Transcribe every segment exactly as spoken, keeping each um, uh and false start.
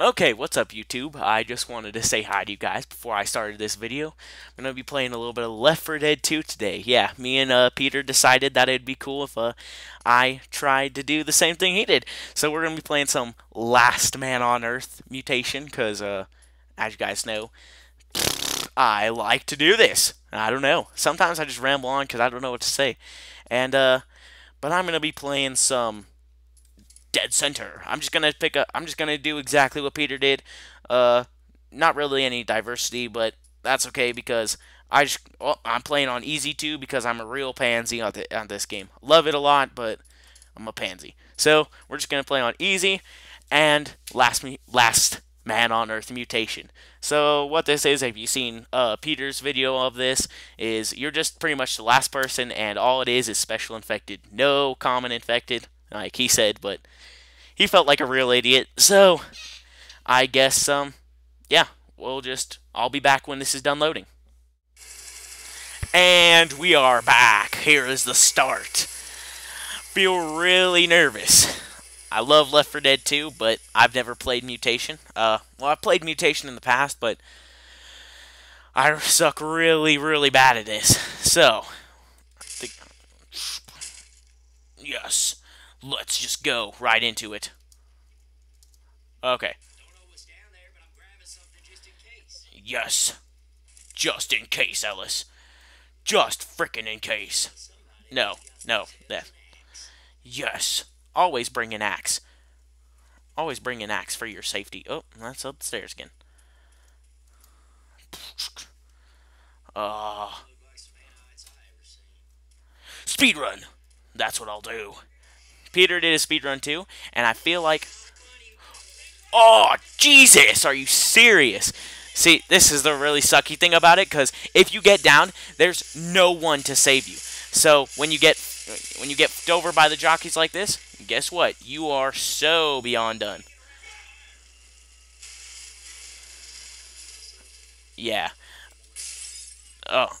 Okay, what's up YouTube? I just wanted to say hi to you guys before I started this video. I'm going to be playing a little bit of Left four Dead two today. Yeah, me and uh, Peter decided that it'd be cool if uh, I tried to do the same thing he did. So we're going to be playing some Last Man on Earth Mutation, because uh, as you guys know, I like to do this. I don't know. Sometimes I just ramble on because I don't know what to say. And uh, But I'm going to be playing some Dead Center. I'm just gonna pick up. I'm just gonna do exactly what Peter did. Uh, not really any diversity, but that's okay because I just well, I'm playing on easy too because I'm a real pansy on, the, on this game. Love it a lot, but I'm a pansy. So we're just gonna play on easy and last me last man on Earth mutation. So what this is, if you've seen uh, Peter's video of this, is you're just pretty much the last person, and all it is is special infected, no common infected. Like he said, but he felt like a real idiot. So, I guess, um, yeah, we'll just, I'll be back when this is done loading. And we are back. Here is the start. Feel really nervous. I love Left four Dead two, but I've never played Mutation. Uh, well, I played Mutation in the past, but I suck really, really bad at this. So, I think, yes. Let's just go right into it. Okay. Don't know what's down there, but I'm grabbing something just in case. Yes. Just in case, Ellis. Just frickin' in case. No. No. That. Yes. Always bring an axe. Always bring an axe for your safety. Oh, that's upstairs again. Uh, speed run. That's what I'll do. Peter did a speedrun too, and I feel like... Oh, Jesus! Are you serious? See, this is the really sucky thing about it, because if you get down, there's no one to save you. So, when you get when you get over by the jockeys like this, guess what? You are so beyond done. Yeah. Oh.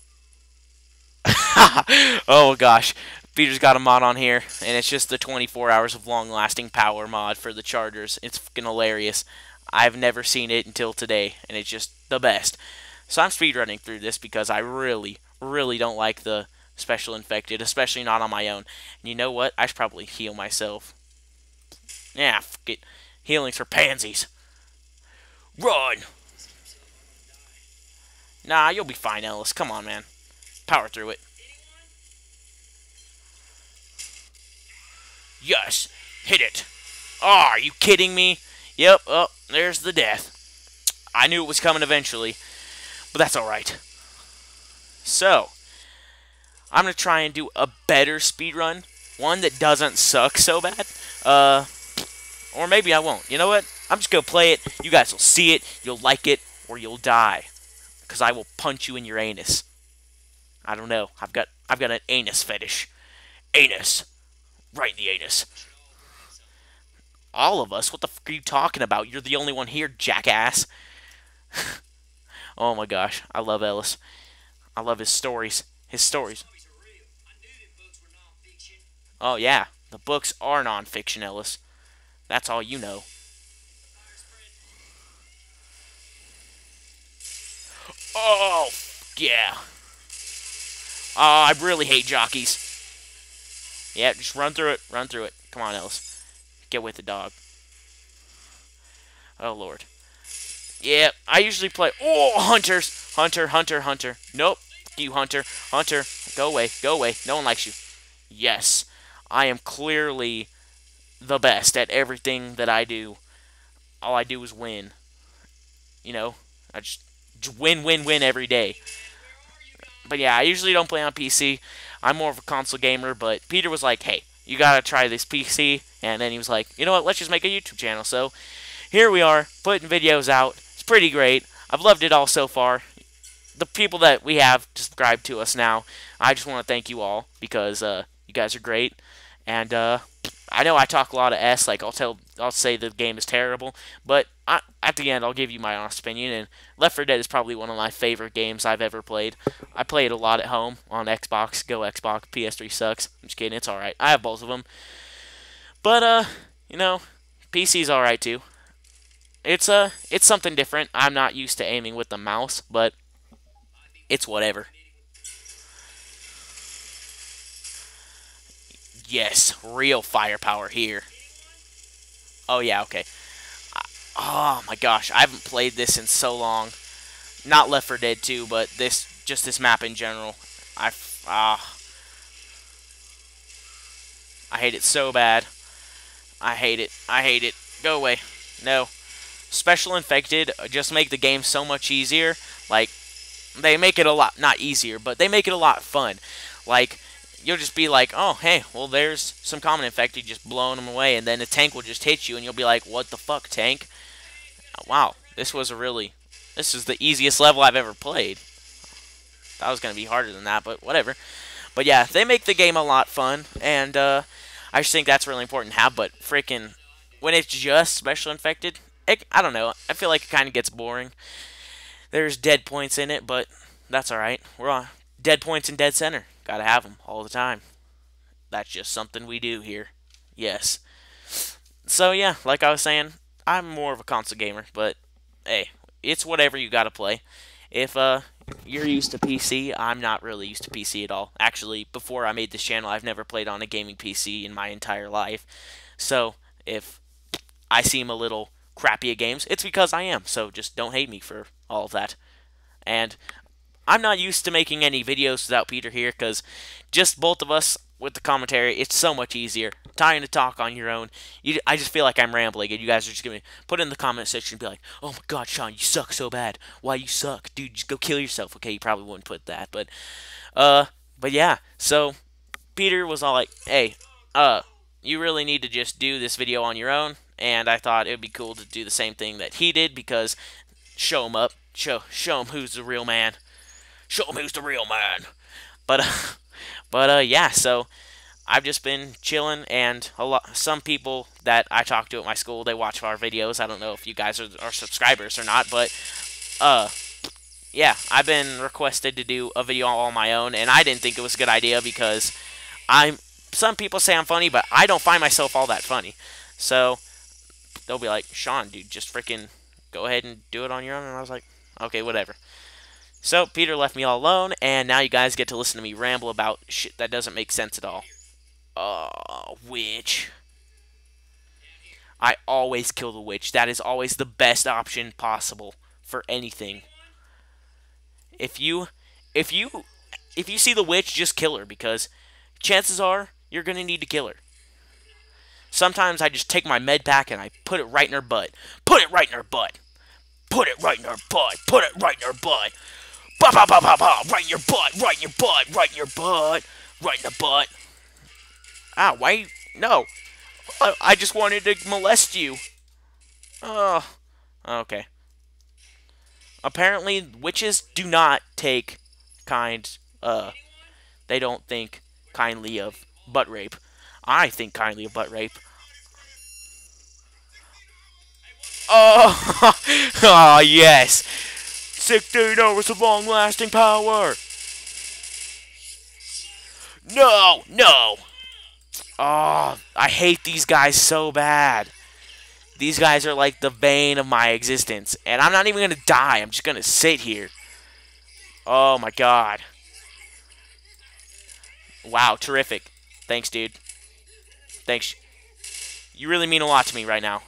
Oh, gosh. Peter's got a mod on here, and it's just the twenty-four hours of long-lasting power mod for the Chargers. It's fucking hilarious. I've never seen it until today, and it's just the best. So I'm speedrunning through this because I really, really don't like the special infected, especially not on my own. And you know what? I should probably heal myself. Yeah, fuck it. Healing's for pansies. Run! Nah, you'll be fine, Ellis. Come on, man. Power through it. Yes, hit it. Oh, are you kidding me? Yep, oh, there's the death. I knew it was coming eventually, but that's alright. So, I'm going to try and do a better speedrun, one that doesn't suck so bad, uh, or maybe I won't. You know what? I'm just going to play it. You guys will see it, you'll like it, or you'll die, because I will punch you in your anus. I don't know. I've got, I've got an anus fetish. Anus. Right in the anus. All of us? What the fuck are you talking about? You're the only one here, jackass. Oh my gosh. I love Ellis. I love his stories. His stories. Oh yeah. The books are non-fiction, Ellis. That's all you know. Oh, yeah. Oh, I really hate jockeys. Yeah, just run through it. Run through it. Come on, Ellis. Get with the dog. Oh, Lord. Yeah, I usually play... Oh, hunters! Hunter, hunter, hunter. Nope. You, hunter. Hunter. Go away. Go away. No one likes you. Yes. I am clearly the best at everything that I do. All I do is win. You know? I just, just win, win, win every day. But yeah, I usually don't play on P C. I'm more of a console gamer, but Peter was like, hey, you gotta try this P C, and then he was like, you know what, let's just make a YouTube channel. So, here we are, putting videos out. It's pretty great. I've loved it all so far. The people that we have subscribed to us now, I just want to thank you all, because uh, you guys are great, and uh, I know I talk a lot of S, like I'll tell, I'll say the game is terrible, but I, at the end I'll give you my honest opinion, and Left four Dead is probably one of my favorite games I've ever played. I play it a lot at home on Xbox, go Xbox, P S three sucks, I'm just kidding, it's alright, I have both of them, but, uh, you know, P C's alright too. it's a it's something different. I'm not used to aiming with the mouse, but it's whatever. Yes, real firepower here. Oh yeah, okay. Oh my gosh, I haven't played this in so long. Not Left four Dead two, but this just this map in general. I ah, I hate it so bad. I hate it. I hate it. Go away. No. Special infected just make the game so much easier. Like, they make it a lot, not easier, but they make it a lot fun. Like, you'll just be like, oh, hey, well, there's some common infected just blowing them away, and then a tank will just hit you, and you'll be like, what the fuck, tank? Wow, this was a really, this is the easiest level I've ever played. That was going to be harder than that, but whatever. But yeah, they make the game a lot fun, and uh, I just think that's really important to have, but freaking, when it's just special infected, it, I don't know, I feel like it kind of gets boring. There's dead points in it, but that's alright. We're on dead points in Dead Center. Gotta have them all the time. That's just something we do here. Yes. So yeah, like I was saying, I'm more of a console gamer, but hey, it's whatever you gotta play. If uh, you're used to P C, I'm not really used to P C at all. Actually, before I made this channel, I've never played on a gaming P C in my entire life. So if I seem a little crappy at games, it's because I am. So just don't hate me for all of that. And I'm not used to making any videos without Peter here, because just both of us with the commentary, it's so much easier. Trying to talk on your own, you, I just feel like I'm rambling, and you guys are just going to put in the comment section and be like, oh my god, Sean, you suck so bad. Why you suck? Dude, just go kill yourself. Okay, you probably wouldn't put that, but, uh, but yeah, so Peter was all like, hey, uh, you really need to just do this video on your own, and I thought it would be cool to do the same thing that he did, because show him up, show, show him who's the real man. Show him who's the real man. But, uh, but uh, yeah, so I've just been chilling, and a lot, some people that I talk to at my school, they watch our videos. I don't know if you guys are, are subscribers or not, but uh, yeah, I've been requested to do a video all on my own, and I didn't think it was a good idea because I'm. Some people say I'm funny, but I don't find myself all that funny. So they'll be like, Sean, dude, just freaking go ahead and do it on your own. And I was like, okay, whatever. So, Peter left me all alone, and now you guys get to listen to me ramble about shit that doesn't make sense at all. Uh, witch. I always kill the witch. That is always the best option possible for anything. If you, if you, if you see the witch, just kill her, because chances are you're going to need to kill her. Sometimes I just take my med pack and I put it right in her butt. Put it right in her butt. Put it right in her butt. Put it right in her butt. Bah, bah, bah, bah, bah. Right in your butt, right in your butt, right in your butt, right in the butt. Ah, why? No. I, I just wanted to molest you. Oh, okay. Apparently, witches do not take kind, uh, they don't think kindly of butt rape. I think kindly of butt rape. Oh, oh yes. sixteen hours of long-lasting power. No, no. Oh, I hate these guys so bad. These guys are like the bane of my existence. And I'm not even going to die. I'm just going to sit here. Oh, my God. Wow, terrific. Thanks, dude. Thanks. You really mean a lot to me right now.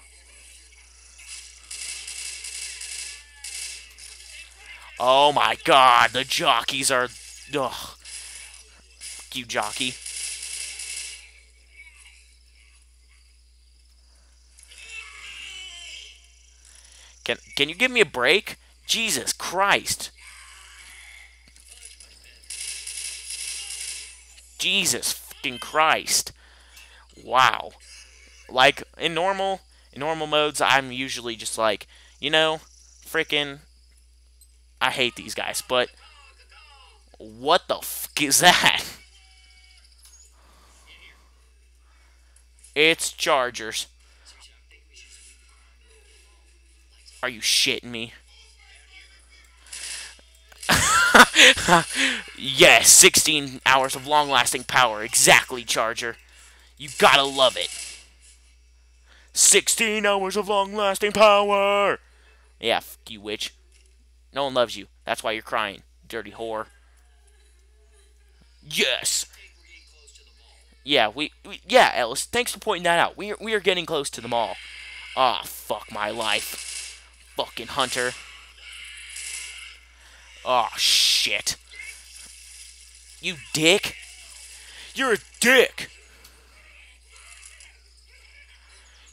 Oh my god, the jockeys are... Ugh. Fuck you, jockey. Can, can you give me a break? Jesus Christ. Jesus fucking Christ. Wow. Like, in normal, in normal modes, I'm usually just like, you know, freaking... I hate these guys, but what the fuck is that? It's Chargers. Are you shitting me? Yes, sixteen hours of long-lasting power. Exactly, Charger. You gotta love it. sixteen hours of long-lasting power. Yeah, fuck you, witch. No one loves you. That's why you're crying, dirty whore. Yes. Yeah, we, we yeah, Ellis, thanks for pointing that out. We are, we are getting close to the mall. Ah, oh, fuck my life. Fucking hunter. Oh, shit. You dick. You're a dick.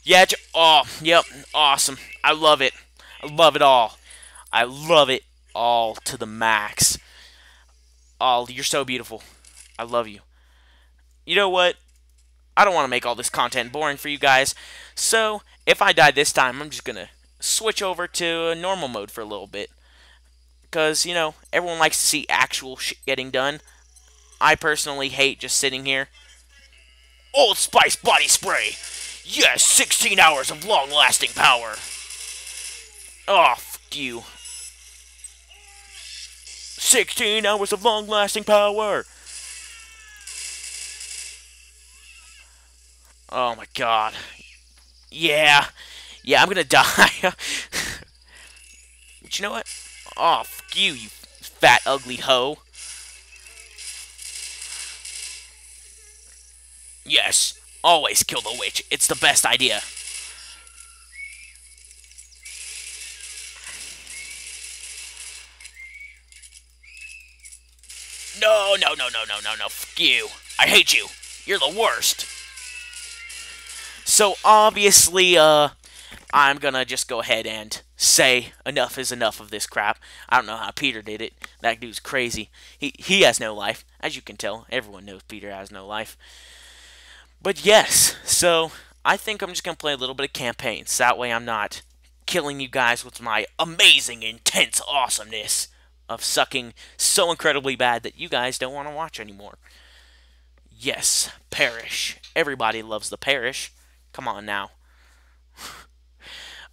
Yeah, oh, yep, awesome. I love it. I love it all. I love it all to the max. Oh, you're so beautiful. I love you. You know what? I don't want to make all this content boring for you guys. So, if I die this time, I'm just going to switch over to normal mode for a little bit. Because, you know, everyone likes to see actual shit getting done. I personally hate just sitting here. Old Spice Body Spray! Yes, sixteen hours of long-lasting power. Oh, fuck you. sixteen hours of long-lasting power. Oh, my God. Yeah. Yeah, I'm gonna die. But you know what? Oh, fuck you, you fat, ugly hoe. Yes. Always kill the witch. It's the best idea. No, no, no, no, no, no, no. Fuck you. I hate you. You're the worst. So, obviously, uh, I'm gonna just go ahead and say enough is enough of this crap. I don't know how Peter did it. That dude's crazy. He, he has no life. As you can tell, everyone knows Peter has no life. But yes, so I think I'm just going to play a little bit of campaigns. So that way I'm not killing you guys with my amazing, intense awesomeness of sucking so incredibly bad that you guys don't want to watch anymore. Yes, perish. Everybody loves the perish. Come on now.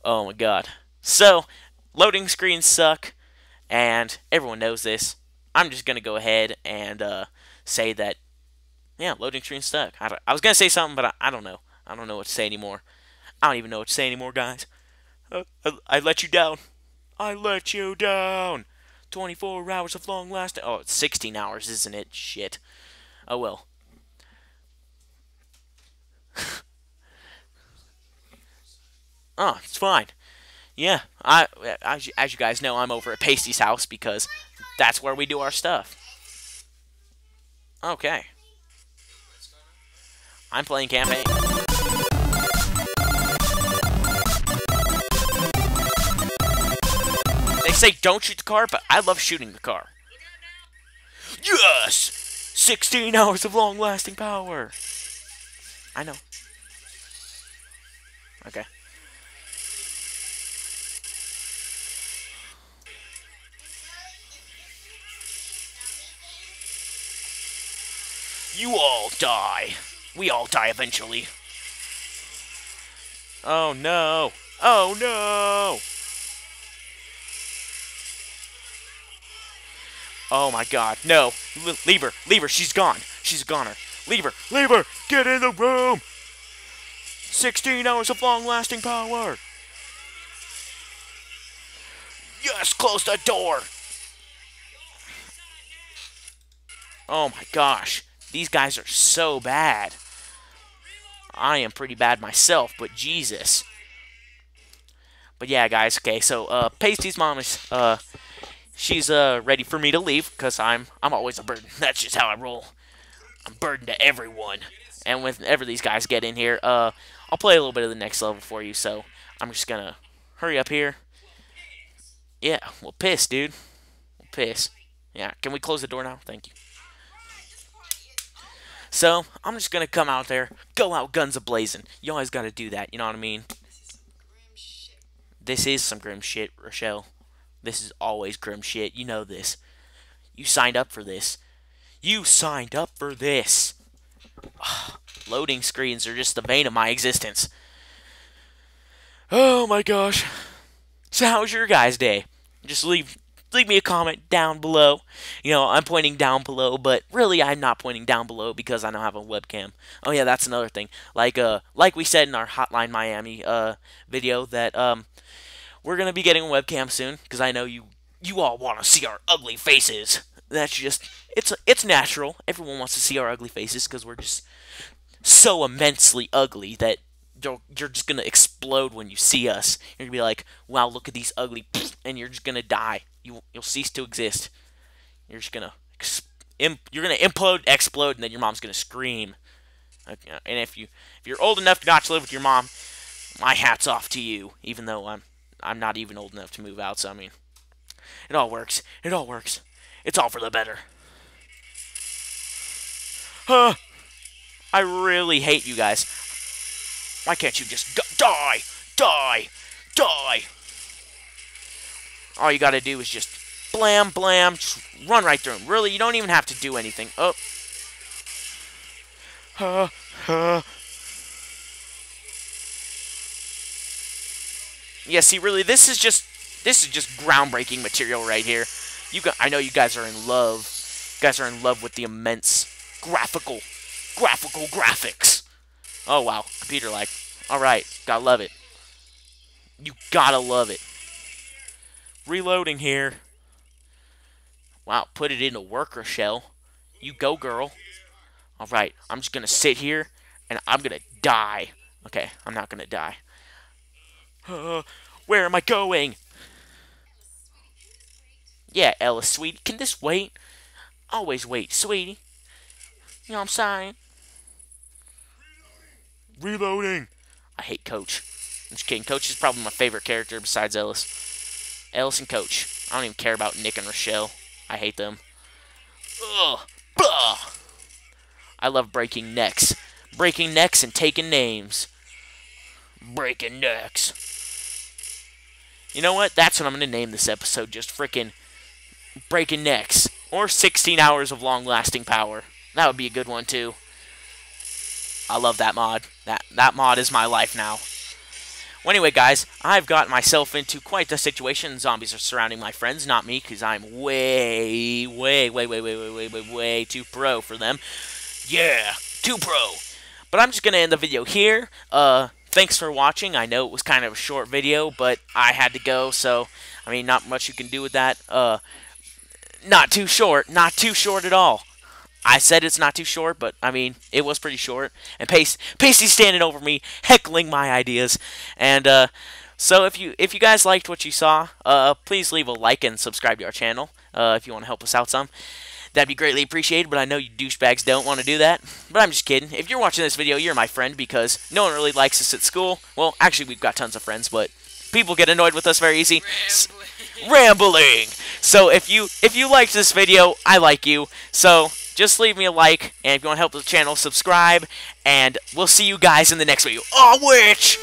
Oh my God. So, loading screens suck, and everyone knows this. I'm just going to go ahead and uh, say that yeah, loading screen stuck. I, I was going to say something, but I, I don't know. I don't know what to say anymore. I don't even know what to say anymore, guys. Uh, I, I let you down. I let you down. twenty-four hours of long lasting. Oh, it's sixteen hours, isn't it? Shit. Oh, well. Oh, it's fine. Yeah, I, as, you, as you guys know, I'm over at Pastey's house because that's where we do our stuff. Okay. I'm playing campaign. They say don't shoot the car, but I love shooting the car. Yes! sixteen hours of long-lasting power. I know. Okay. You all die. We all die eventually. Oh no! Oh no! Oh my God! No! L leave her! Leave her! She's gone! She's a goner! Leave her! Leave her! Get in the room! sixteen hours of long-lasting power! Yes! Close the door! Oh my gosh! These guys are so bad. I am pretty bad myself, but Jesus. But yeah, guys, okay, so uh, Pasty's mom is, uh, she's uh, ready for me to leave, because I'm, I'm always a burden. That's just how I roll. I'm a burden to everyone. And whenever these guys get in here, uh, I'll play a little bit of the next level for you, so I'm just going to hurry up here. Yeah, we'll piss, dude. We'll piss. Yeah, can we close the door now? Thank you. So, I'm just going to come out there, go out guns a-blazing. You always got to do that, you know what I mean? This is some grim shit. This is some grim shit, Rochelle. This is always grim shit. You know this. You signed up for this. You signed up for this. Ugh, loading screens are just the bane of my existence. Oh, my gosh. So, how's your guys' day? Just leave leave me a comment down below. You know, I'm pointing down below, but really I'm not pointing down below because I don't have a webcam. Oh yeah, that's another thing. Like uh, like we said in our Hotline Miami uh video that um, we're gonna be getting a webcam soon because I know you you all want to see our ugly faces. That's just it's it's natural. Everyone wants to see our ugly faces because we're just so immensely ugly that you're you're just gonna explode when you see us. You're gonna be like, wow, look at these ugly, and you're just gonna die. You, you'll cease to exist. You're just gonna, imp, you're gonna implode, explode, and then your mom's gonna scream. Okay, and if you, if you're old enough not to live with your mom, my hat's off to you. Even though I'm, I'm not even old enough to move out. So I mean, it all works. It all works. It's all for the better. Huh? I really hate you guys. Why can't you just die, die, die? All you gotta do is just blam, blam, just run right through him. Really, you don't even have to do anything. Oh. Huh, huh. Yeah, see, really, this is just, this is just groundbreaking material right here. You got, I know you guys are in love. You guys are in love with the immense graphical, graphical graphics. Oh, wow, computer-like. All right, gotta love it. You gotta love it. Reloading here. Wow, put it into work, Rochelle. You go, girl. All right, I'm just gonna sit here and I'm gonna die. Okay, I'm not gonna die. Uh, where am I going? Yeah, Ellis, sweetie, can this wait? Always wait, sweetie. You know what I'm saying? Reloading. I hate Coach. I'm just kidding. Coach is probably my favorite character besides Ellis. Ellis and Coach. I don't even care about Nick and Rochelle. I hate them. Ugh. Blah. I love breaking necks. Breaking necks and taking names. Breaking necks. You know what? That's what I'm going to name this episode. Just freaking Breaking Necks. Or sixteen hours of long-lasting power. That would be a good one, too. I love that mod. That, that mod is my life now. Well, anyway, guys, I've gotten myself into quite the situation. Zombies are surrounding my friends, not me, because I'm way, way, way, way, way, way, way, way, way too pro for them. Yeah, too pro. But I'm just going to end the video here. Uh, thanks for watching. I know it was kind of a short video, but I had to go, so, I mean, not much you can do with that. Uh, not too short. Not too short at all. I said it's not too short, but, I mean, it was pretty short. And Pace, Pastey's standing over me, heckling my ideas. And, uh, so if you if you guys liked what you saw, uh, please leave a like and subscribe to our channel uh, if you want to help us out some. That'd be greatly appreciated, but I know you douchebags don't want to do that. But I'm just kidding. If you're watching this video, you're my friend because no one really likes us at school. Well, actually, we've got tons of friends, but people get annoyed with us very easy. Rambling. Rambling. So if you, if you liked this video, I like you. So just leave me a like, and if you want to help the channel, subscribe, and we'll see you guys in the next video. Oh, which...